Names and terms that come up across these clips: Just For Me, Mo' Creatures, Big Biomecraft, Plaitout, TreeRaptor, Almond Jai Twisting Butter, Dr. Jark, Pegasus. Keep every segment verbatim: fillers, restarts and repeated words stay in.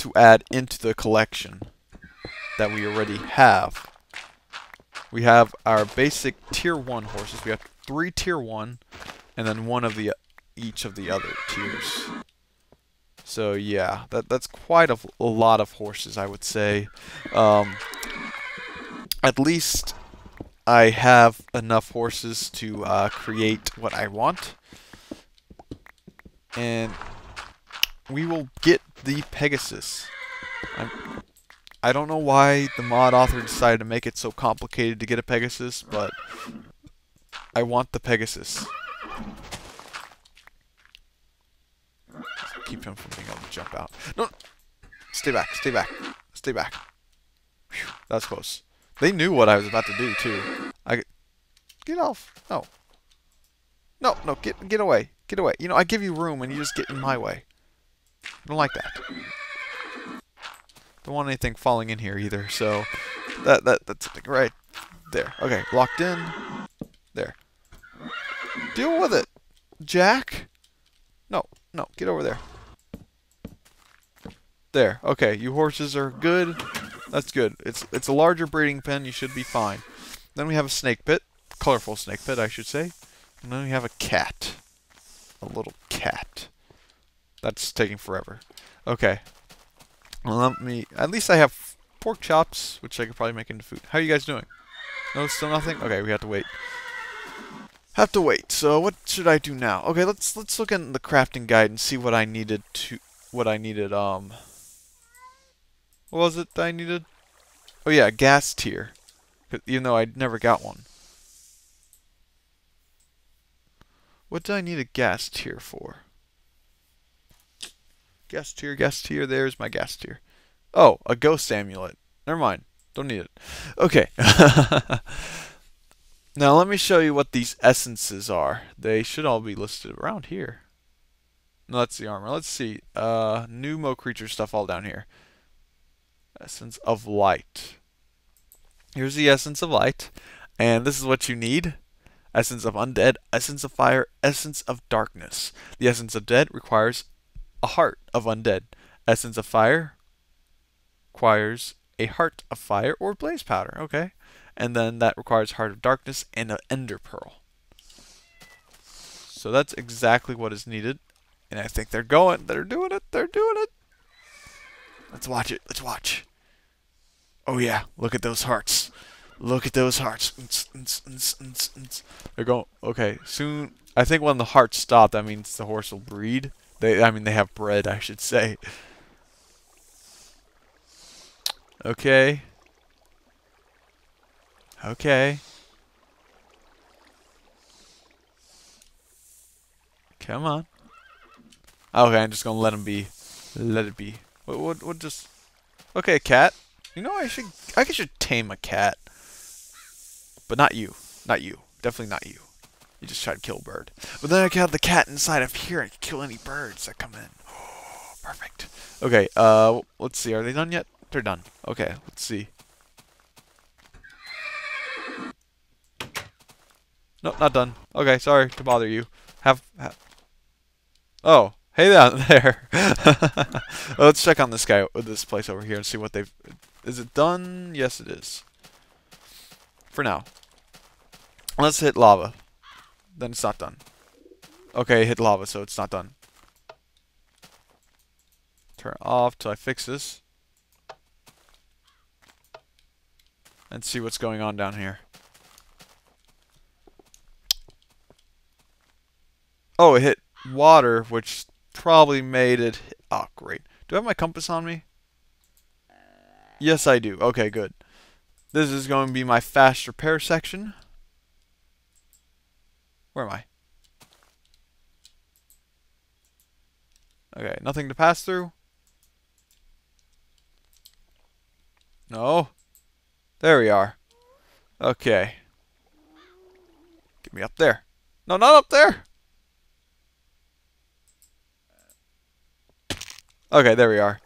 to add into the collection that we already have. We have our basic tier one horses. We have three tier one and then one of the each of the other tiers. So yeah, that that's quite a, a lot of horses, I would say. Um, at least I have enough horses to uh, create what I want. And we will get the Pegasus. I'm, I don't know why the mod author decided to make it so complicated to get a Pegasus, but I want the Pegasus. Keep him from being able to jump out. No! Stay back, stay back, stay back. Whew, that was close. They knew what I was about to do, too. I, get off. No. No, no, get, get away. Get away. You know, I give you room and you just get in my way. I don't like that. Don't want anything falling in here either, so that that that's right there. Okay, locked in. There. Deal with it, Jack. No, no, get over there. There. Okay, you horses are good. That's good. It's it's a larger breeding pen. You should be fine. Then we have a snake pit, colorful snake pit, I should say. And then we have a cat, a little cat. That's taking forever. Okay. Well, let me. At least I have pork chops, which I could probably make into food. How are you guys doing? No, still nothing. Okay, we have to wait. Have to wait. So what should I do now? Okay, let's let's look in the crafting guide and see what I needed to. What I needed. Um. What was it that I needed? Oh yeah, gas tier. Even though I never got one. What did I need a gas tier for? Gas tier, gas tier, there's my gas tier. Oh, a ghost amulet. Never mind. Don't need it. Okay. Now let me show you what these essences are. They should all be listed around here. No, that's the armor. Let's see. Uh, new Mo' Creature stuff all down here. Essence of light. Here's the essence of light. And this is what you need. Essence of undead, essence of fire, essence of darkness. The essence of dead requires a heart of undead. Essence of fire requires a heart of fire or blaze powder. Okay. And then that requires heart of darkness and an ender pearl. So that's exactly what is needed. And I think they're going. They're doing it. They're doing it. Let's watch it. Let's watch. Oh yeah. Look at those hearts. Look at those hearts. They're going. Okay. Soon. I think when the hearts stop, that means the horse will breed. They, I mean, they have bread, I should say. Okay. Okay. Come on. Okay, I'm just gonna let him be. Let it be. What? What? What? Just. Okay, cat. You know, I should. I should tame a cat. But not you. Not you. Definitely not you. You just try to kill a bird. But then I can have the cat inside of here and kill any birds that come in. Oh, perfect. Okay, uh, let's see. Are they done yet? They're done. Okay, let's see. Nope, not done. Okay, sorry to bother you. Have... have... Oh, hey down there. Well, let's check on this guy, this place over here and see what they've... Is it done? Yes, it is. For now. Let's hit lava. Then it's not done. Okay, hit lava, so it's not done. Turn it off till I fix this. And see what's going on down here. Oh, it hit water, which probably made it... Oh, great. Do I have my compass on me? Yes, I do. Okay, good. This is going to be my fast repair section. Where am I? Okay, nothing to pass through. No. There we are. Okay. Get me up there. No, not up there! Okay, there we are.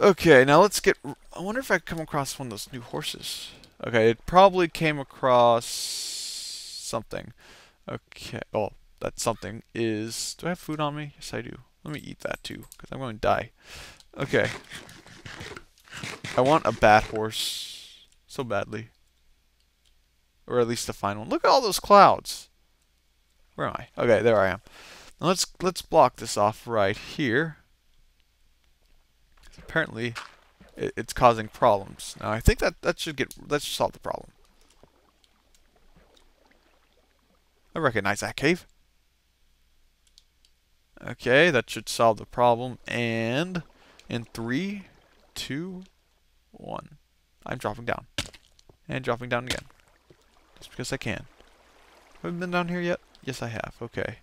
Okay, now let's get... I wonder if I come across one of those new horses. Okay, it probably came across... something. Okay. Oh, that something is... Do I have food on me? Yes, I do. Let me eat that too, because I'm going to die. Okay. I want a bat horse so badly. Or at least a fine one. Look at all those clouds. Where am I? Okay, there I am. Now let's let's block this off right here. Apparently, it, it's causing problems. Now I think that that should get that should solve the problem. I recognize that cave. Okay, that should solve the problem. And in three, two, one, I'm dropping down and dropping down again. Just because I can. Have I been down here yet? Yes, I have. Okay.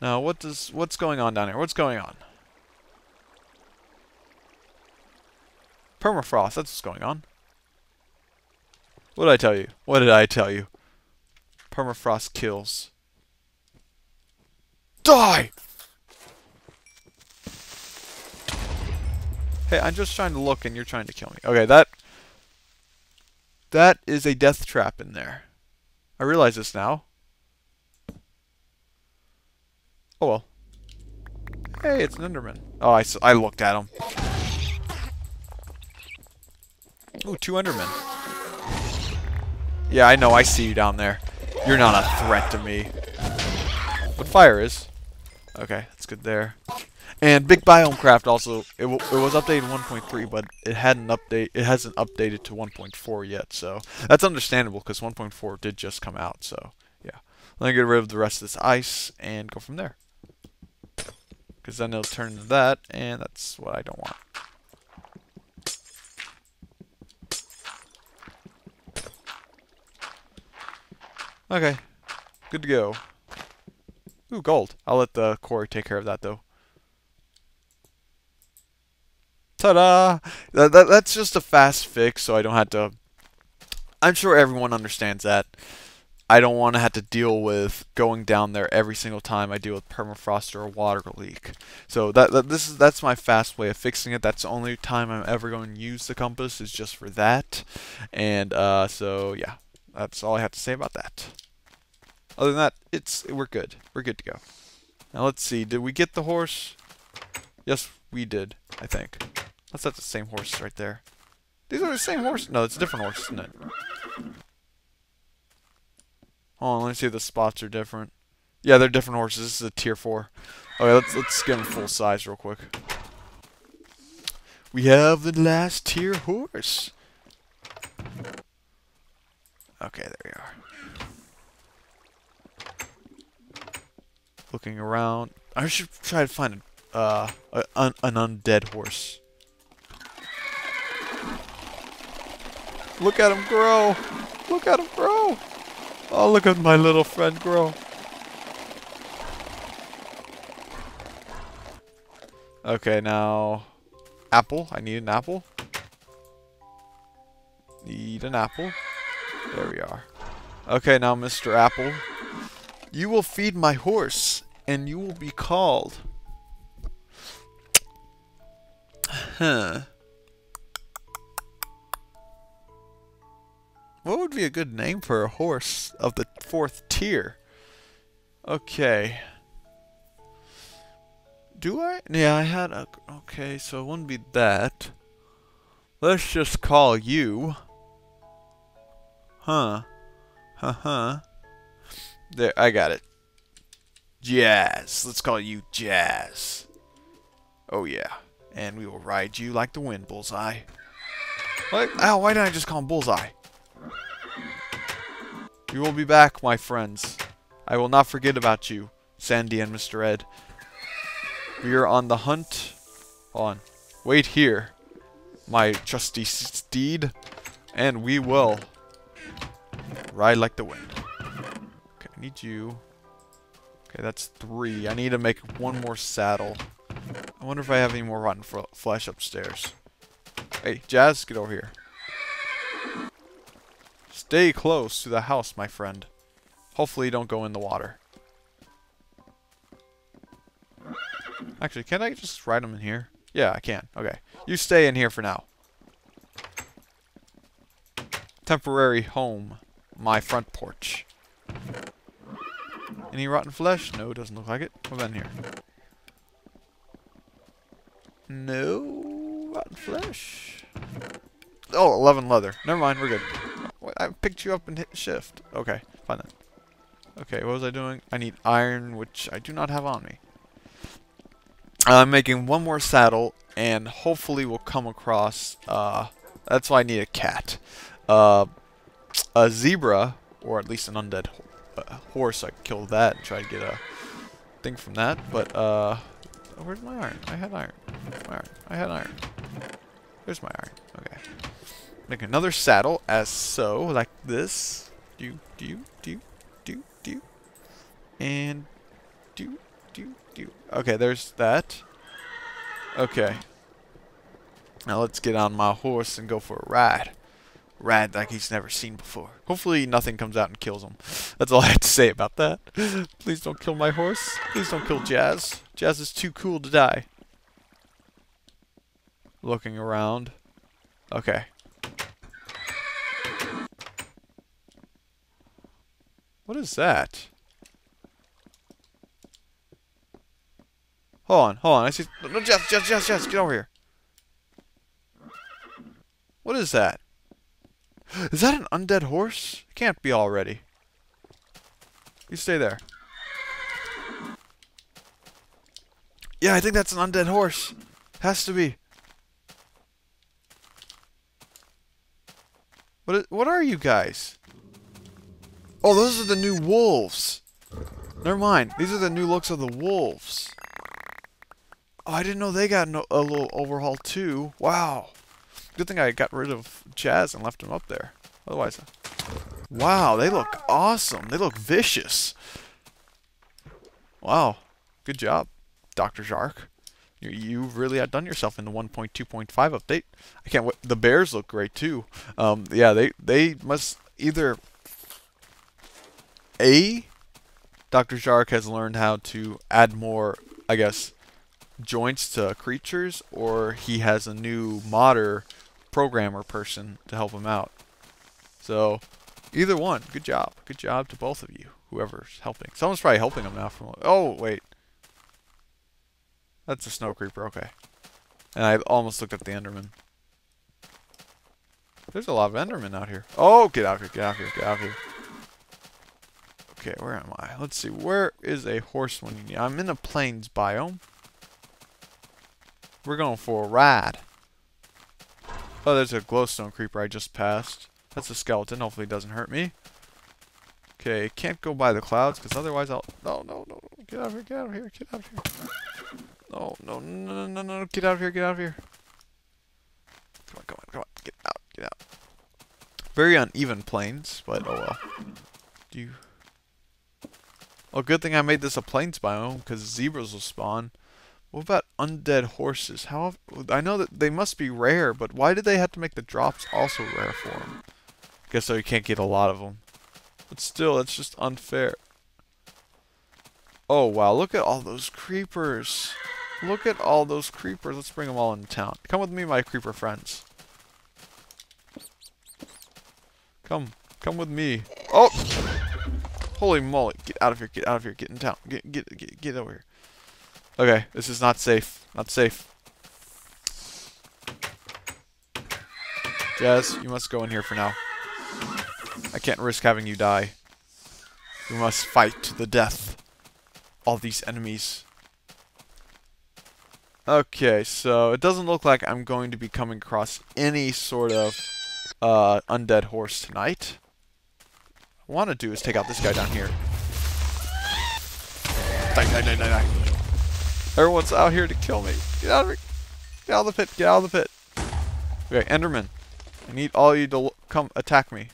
Now, what does what's going on down here? What's going on? Permafrost. That's what's going on. What did I tell you? What did I tell you? Permafrost kills. Die! Hey, I'm just trying to look and you're trying to kill me. Okay, that... That is a death trap in there. I realize this now. Oh well. Hey, it's an Enderman. Oh, I, I looked at him. Ooh, two Endermen. Yeah, I know, I see you down there. You're not a threat to me. But fire is. Okay, that's good there. And Big Biomecraft also, it, w it was updated one point three, but it hadn't update. It hasn't updated to one point four yet, so that's understandable because one point four did just come out. So yeah, let me get rid of the rest of this ice and go from there, because then it'll turn into that, and that's what I don't want. Okay, good to go. Ooh, gold. I'll let the quarry take care of that though. Ta-da! That, that, that's just a fast fix, so I don't have to... I'm sure everyone understands that. I don't want to have to deal with going down there every single time I deal with permafrost or a water leak. So that, that this is that's my fast way of fixing it. That's the only time I'm ever going to use the compass, is just for that. And uh, so, yeah. That's all I have to say about that. Other than that, it's we're good. We're good to go. Now let's see. Did we get the horse? Yes, we did, I think. That's not the same horse right there. These are the same horse. No, it's a different horse, isn't it? Hold on, let me see if the spots are different. Yeah, they're different horses. This is a tier four. Okay, let's let's get them full size real quick. We have the last tier horse. Okay, there we are. Looking around. I should try to find a, uh, a, an, an undead horse. Look at him grow! Look at him grow! Oh, look at my little friend grow. Okay, now... Apple. I need an apple. Need an apple. There we are. Okay, now Mister Apple. You will feed my horse, and you will be called. Huh. What would be a good name for a horse of the fourth tier? Okay. Do I? Yeah, I had a... Okay, so it wouldn't be that. Let's just call you... Huh. Huh-huh. There, I got it. Jazz. Let's call you Jazz. Oh, yeah. And we will ride you like the wind, Bullseye. What? Ow, why didn't I just call him Bullseye? You will be back, my friends. I will not forget about you, Sandy and Mister Ed. We are on the hunt. Hold on. Wait here, my trusty steed. And we will... ride like the wind. Okay, I need you. Okay, that's three. I need to make one more saddle. I wonder if I have any more rotten flesh upstairs. Hey, Jazz, get over here. Stay close to the house, my friend. Hopefully you don't go in the water. Actually, can't I just ride them in here? Yeah, I can. Okay. You stay in here for now. Temporary home. My front porch. Any rotten flesh? No, it doesn't look like it. What's in here? No rotten flesh. Oh, eleven leather. Never mind, we're good. Wait, I picked you up and hit shift. Okay, fine then. Okay, what was I doing? I need iron, which I do not have on me. I'm making one more saddle, and hopefully we'll come across... Uh, that's why I need a cat. Uh, a zebra, or at least an undead ho uh, horse. I killed that and tried to get a thing from that, but... Uh, where's my iron? I had iron. Where's my iron? I had iron. There's my iron. Okay. Make another saddle, as so, like this. Do, do, do, do, do. And do, do, do. Okay, there's that. Okay. Now let's get on my horse and go for a ride. Ride like he's never seen before. Hopefully nothing comes out and kills him. That's all I have to say about that. Please don't kill my horse. Please don't kill Jazz. Jazz is too cool to die. Looking around. Okay. What is that? Hold on, hold on. I see. No, Jazz, Jazz, Jazz, Jazz, get over here. What is that? Is that an undead horse? It can't be already. You stay there. Yeah, I think that's an undead horse. Has to be. What? What are you guys? Oh, those are the new wolves. Never mind. These are the new looks of the wolves. Oh, I didn't know they got no, a little overhaul too. Wow. Good thing I got rid of Jazz and left him up there. Otherwise, wow, they look awesome. They look vicious. Wow, good job, Doctor Jark. You, you really outdone yourself in the one point two point five update. I can't wait. The bears look great too. Um, yeah, they they must either a Doctor Jark has learned how to add more, I guess, joints to creatures, or he has a new modder programmer person to help him out. So either one, good job. Good job to both of you, whoever's helping. Someone's probably helping him now from... Oh, wait. That's a snow creeper, okay. And I almost looked at the Enderman. There's a lot of Endermen out here. Oh, get out here, get out here, get out here. Okay, where am I? Let's see, where is a horse when you need? I'm in the plains biome. We're going for a ride. Oh, there's a glowstone creeper I just passed. That's a skeleton. Hopefully it doesn't hurt me. Okay, can't go by the clouds because otherwise I'll... No, no, no, no. Get out of here, get out of here, get out of here. No, no, no, no, no, no. Get out of here, get out of here. Come on, come on, come on. Get out, get out. Very uneven plains, but oh well. Do you... Oh, good thing I made this a plains biome because zebras will spawn. What about undead horses? How I know that they must be rare, but why did they have to make the drops also rare for them? I guess so you can't get a lot of them. But still, that's just unfair. Oh, wow. Look at all those creepers. Look at all those creepers. Let's bring them all into town. Come with me, my creeper friends. Come. Come with me. Oh! Holy moly. Get out of here. Get out of here. Get in town. Get, get, get, get over here. Okay, this is not safe. Not safe. Jazz, you must go in here for now. I can't risk having you die. We must fight to the death. All these enemies. Okay, so it doesn't look like I'm going to be coming across any sort of uh, undead horse tonight. What I want to do is take out this guy down here. Die, die, die, die, die. Everyone's out here to kill me. Get out of here. Get out of the pit. Get out of the pit. Okay, Enderman. I need all you to come attack me.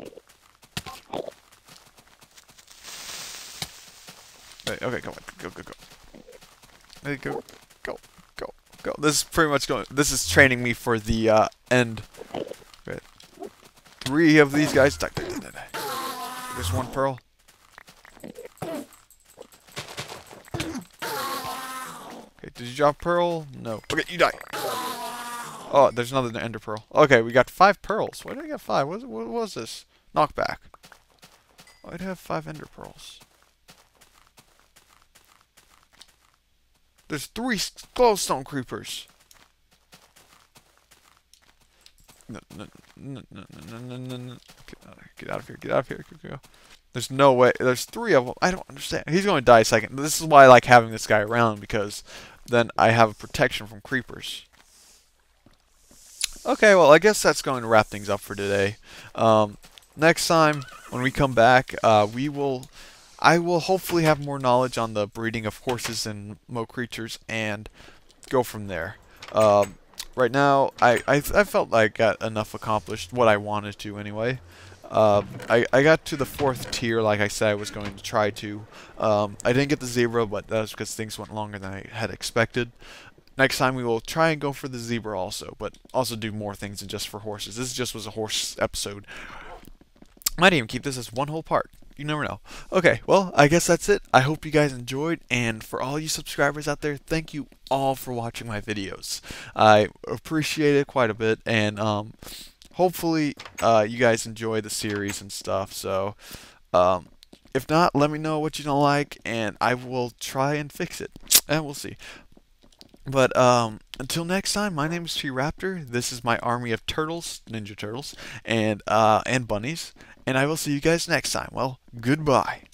Okay, okay, come on. Go, go, go. There you go. Go, go, go. This is pretty much going... This is training me for the uh, end. Okay. Three of these guys. Die, die, die, die, die. There's one pearl. Did you drop pearl? No. Okay, you die. Oh, there's another ender pearl. Okay, we got five pearls. Why did I get five? What, what was this? Knockback. Oh, I'd have five ender pearls. There's three glowstone creepers. No, no, no, no, no, no, no, no. Get out of here. Get out of here. Go, go. There's no way. There's three of them. I don't understand. He's going to die a second. This is why I like having this guy around, because then I have a protection from creepers. Okay, well, I guess that's going to wrap things up for today. Um, next time, when we come back, uh, we will... I will hopefully have more knowledge on the breeding of horses and Mo' Creatures and go from there. Um, right now, I, I, I felt like I got enough accomplished, what I wanted to anyway. Uh, I, I got to the fourth tier like I said I was going to try to. Um, I didn't get the zebra, but that was because things went longer than I had expected. Next time we will try and go for the zebra also, but also do more things than just for horses. This just was a horse episode. Might even keep this as one whole part. You never know. Okay, well, I guess that's it. I hope you guys enjoyed, and for all you subscribers out there, thank you all for watching my videos. I appreciate it quite a bit, and um, hopefully uh, you guys enjoy the series and stuff. So um, if not, let me know what you don't like, and I will try and fix it, and we'll see. But um, until next time, my name is TreeRaptor. This is my army of turtles, Ninja Turtles, and uh, and bunnies. And I will see you guys next time. Well, goodbye.